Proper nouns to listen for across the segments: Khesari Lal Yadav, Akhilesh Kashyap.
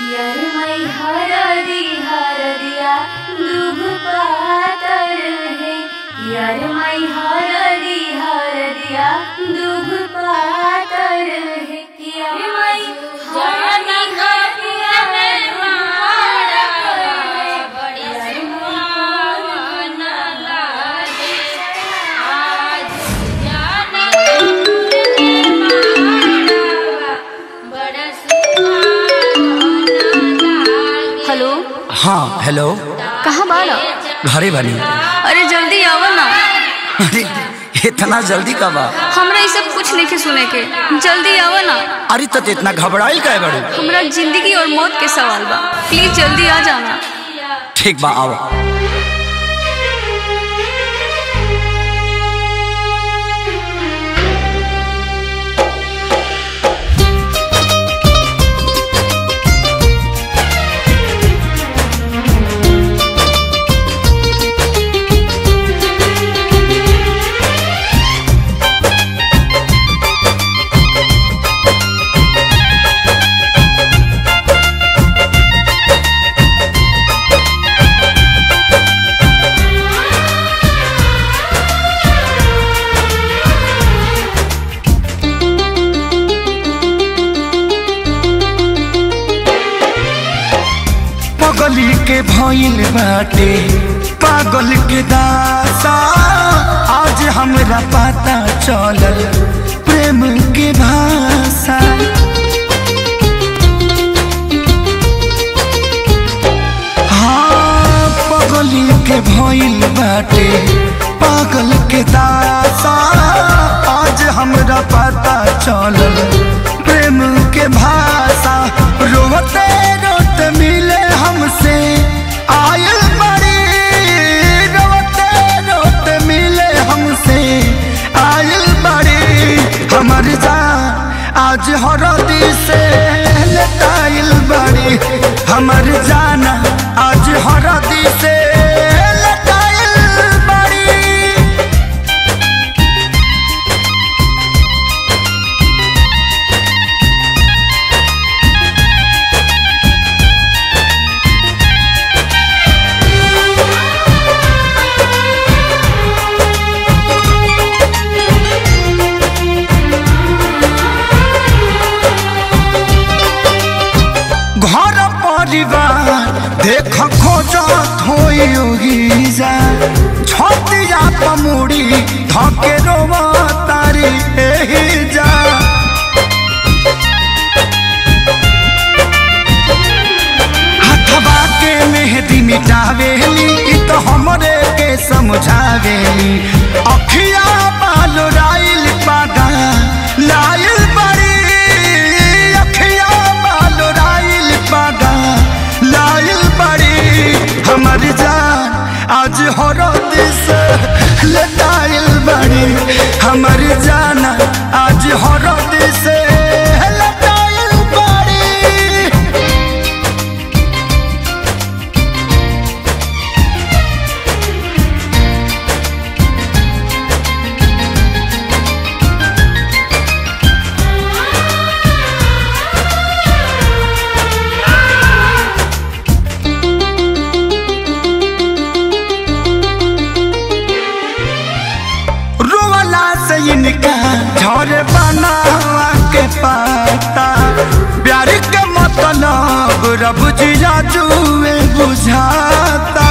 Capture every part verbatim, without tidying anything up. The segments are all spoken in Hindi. यार मैं हरा दी हर दिया दुख पाता रहे, यार मैं हरा दी हर दिया दुख पाता रहे, यार मैं हरा दी हर दिया मारा बड़ी मन लागे आज जाने मारा बड़ा सुना। हेलो। हाँ हेलो, कहाँ बाड़ा? घरे बनी। अरे जल्दी आवा ना। अरे इतना जल्दी कब? हमरा ये सब कुछ नहीं सुने के, जल्दी आवा ना। अरे तो इतना घबराइल काहे बाड़ू? हमरा जिंदगी और मौत के सवाल बा, प्लीज जल्दी आ जाना। ठीक बा, आओ। पागल के भइल बाटे पागल के दासा, आज हमरा पता चलल प्रेम के भाषा। हाँ पागल के भइल बाटे पागल के दासा, आज हमरा पता चलल प्रेम के भाषा। रोते रोते मिले हमसे आयल बड़ी, रोते रोते मिले हमसे आयल बड़ी, हमर जान आज हरदी से लतायल बड़ी, हमर जान आज हरदी से लतायल बड़ी। देख खोजा धोई जा छोटिया पमुड़ी धके रोवा तारी एही जा, हथवा के मेहदी मिटावेली इ तो हमरे के समझावेली, अखिया बालो राइल पादा लाइल बड़ी, अखिया बालो राइल पादा लाइल बड़ी, हमर जान आज हरद से लताइल बड़ी, हमर जान आज हरद से लताइल बड़ी। इनका झोरे बनावा के पता प्यार के मतलब रब जिया जुए बुझाता,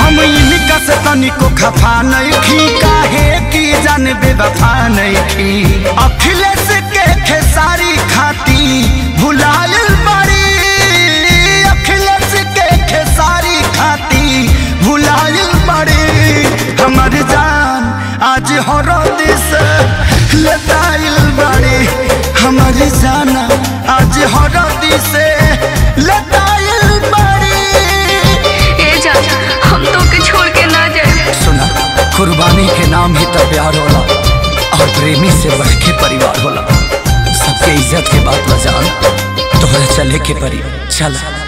हम इनका से तनिको खफा नहीं थी, काहे की जान बेवफा नहीं थी, अखिलेश के खेसारी खाती भुलायल बड़ी, अखिलेश के खेसारी खाती भुलायल बड़ी, हमर जान आज हरद से लताइल बड़ी, हमर जान आज हरद से लताइल बड़ी। ए जान हम तो के छोड़ के ना जाए। सुना, कुर्बानी के नाम ही तो प्यार होला और प्रेमी से बढ़ के परिवार होला, सबके इज्जत के बात बजान तोहरा चले के परी चला।